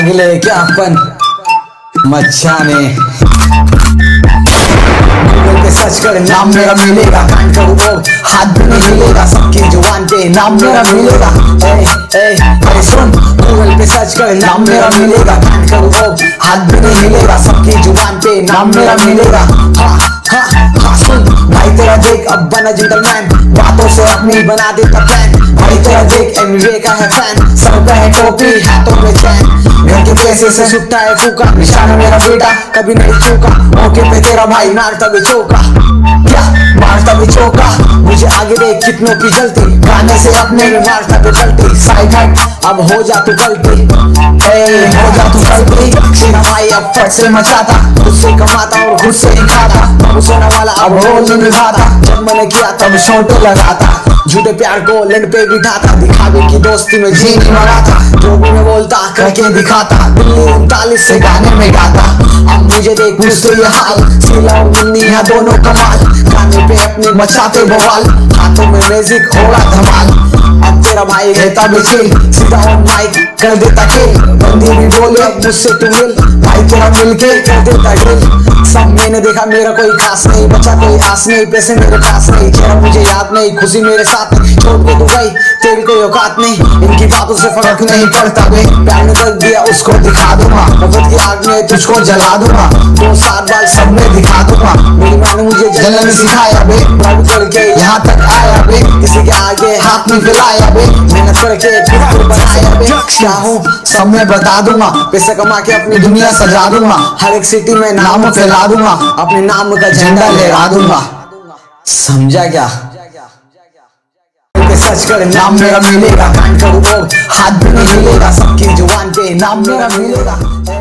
अगले ज्ञापन मचाने के सर्च कर नाम मेरा मिलेगा, कान करो वो हाथ भी नहीं हिलेगा, सबकी जुबान पे नाम मेरा मिलेगा। अरे सुन, गूगल पे सर्च कर नाम मेरा मिलेगा, कान करो वो हाथ भी नहीं हिलेगा, सबकी जुबान पे नाम मेरा मिलेगा। हाँ हाँ हाँ सुन भाई, तेरा देख अब बना जेंटलमैन, बातों से अपनी बना देता प्लान। तेरा देख एमवे का है फैन, सब का है टोपी हाथों में चैन, घर के पैसे से छुपता है फूका, निशाना मेरा बेटा कभी नहीं चूका, मौके पे तेरा भाई मारता भी चौका, क्या मारता भी चौका। मुझे आगे देख कितनों की जलती, गाने से अपने में मारता भी चलती, साइड हट अब हो जा तू गलती, हो जा तू गलती। सीना भाई अब फट से मचाता, खुद से कमाता और खुद से ही खाता, तब सोना वाला अब रोज निभाता, जब मैंने किया तब छोटे लगाता, झूठे प्यार को लड़ पे बिठाता, दिखावे की दोस्ती में जी नहीं मराता, जो भी मैं बोलता करके दिखाता, दिल्ली 39 से गाने में गाता। अब मुझे देख मुझसे ये हाल, सीला और मुन्नी है दोनों कमाल, गाने पे अपने मचाते बवाल, हाथों में म्यूजिक हो रहा धमाल। अब तेरा भाई रहता बेचैन, सीधा ऑन माइक कर देता खेल, बंदी भी बोले अब मुझसे तू मिल, भाई तेरा मिलके कर देता खेल। सब मैंने देखा मेरा कोई खास नहीं बचा, कोई आस नहीं, पैसे मेरे पास नहीं, चेहरा मुझे याद नहीं, खुशी मेरे साथ नहीं, छोड़ के तो गई तेरी कोई औकात नहीं, इनकी बातों से फर्क नहीं पड़ता, मैं प्यार में कर दिया उसको दिखा दूंगा, नफरत की आग में तुझको जला दूंगा, 2 साल बाद सब में दिखा दूंगा, मेरी माँ ने मुझे जलना भी सिखाया बे, प्राइवेट करके यहाँ तक आया बे, किसी के आगे हाथ नहीं फैलाया बे, मेहनत करके खुद बनाया बे, क्या हूँ सब में बता दूंगा, पैसे कमा के अपनी दुनिया सजा दूंगा, हर एक सिटी में नाम फैला दूंगा, अपने नाम का झंडा लहरा दूंगा। समझा क्या? सर्च कर नाम मेरा मिलेगा, कान करो वो हाथ भी नहीं हिलेगा, सबकी जुबान पे नाम मेरा मिलेगा।